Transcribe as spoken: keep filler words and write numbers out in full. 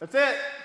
That's it.